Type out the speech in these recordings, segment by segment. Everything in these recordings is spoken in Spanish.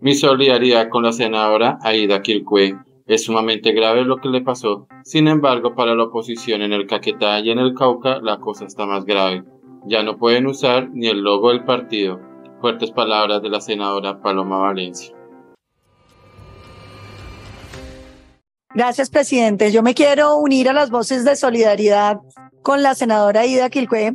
Mi solidaridad con la senadora Aida Quilcue. Es sumamente grave lo que le pasó. Sin embargo, para la oposición en el Caquetá y en el Cauca, la cosa está más grave. Ya no pueden usar ni el logo del partido. Fuertes palabras de la senadora Paloma Valencia. Gracias, presidente. Yo me quiero unir a las voces de solidaridad con la senadora Aida Quilcue.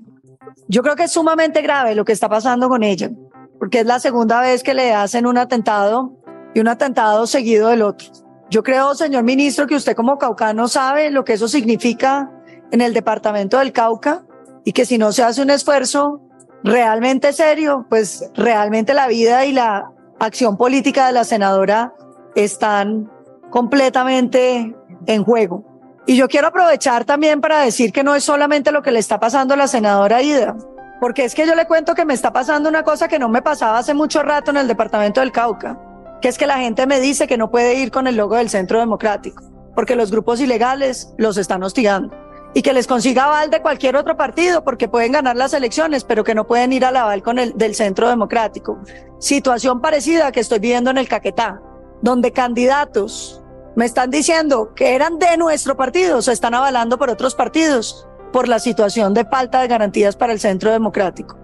Yo creo que es sumamente grave lo que está pasando con ella, porque es la segunda vez que le hacen un atentado y un atentado seguido del otro. Yo creo, señor ministro, que usted como caucano sabe lo que eso significa en el departamento del Cauca y que si no se hace un esfuerzo realmente serio, pues realmente la vida y la acción política de la senadora están completamente en juego. Y yo quiero aprovechar también para decir que no es solamente lo que le está pasando a la senadora Aida, porque es que yo le cuento que me está pasando una cosa que no me pasaba hace mucho rato en el departamento del Cauca, que es que la gente me dice que no puede ir con el logo del Centro Democrático, porque los grupos ilegales los están hostigando, y que les consiga aval de cualquier otro partido, porque pueden ganar las elecciones, pero que no pueden ir al aval con el del Centro Democrático. Situación parecida que estoy viviendo en el Caquetá, donde candidatos me están diciendo que eran de nuestro partido, se están avalando por otros partidos, por la situación de falta de garantías para el Centro Democrático.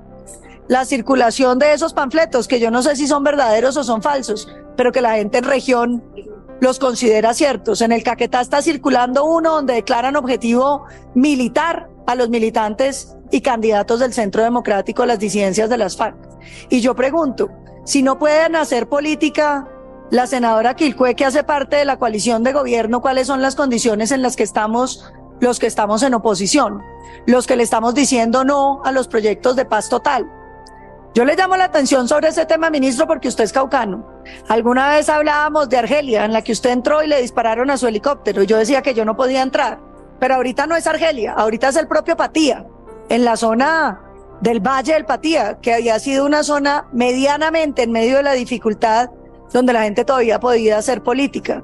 La circulación de esos panfletos, que yo no sé si son verdaderos o son falsos, pero que la gente en región los considera ciertos. En el Caquetá está circulando uno donde declaran objetivo militar a los militantes y candidatos del Centro Democrático a las disidencias de las FARC. Y yo pregunto, si no pueden hacer política, la senadora Quilcue, que hace parte de la coalición de gobierno, ¿cuáles son las condiciones en las que estamos los que estamos en oposición? Los que le estamos diciendo no a los proyectos de paz total. Yo le llamo la atención sobre ese tema, ministro, porque usted es caucano. Alguna vez hablábamos de Argelia, en la que usted entró y le dispararon a su helicóptero. Yo decía que yo no podía entrar, pero ahorita no es Argelia, ahorita es el propio Patía, en la zona del Valle del Patía, que había sido una zona medianamente en medio de la dificultad, donde la gente todavía podía hacer política.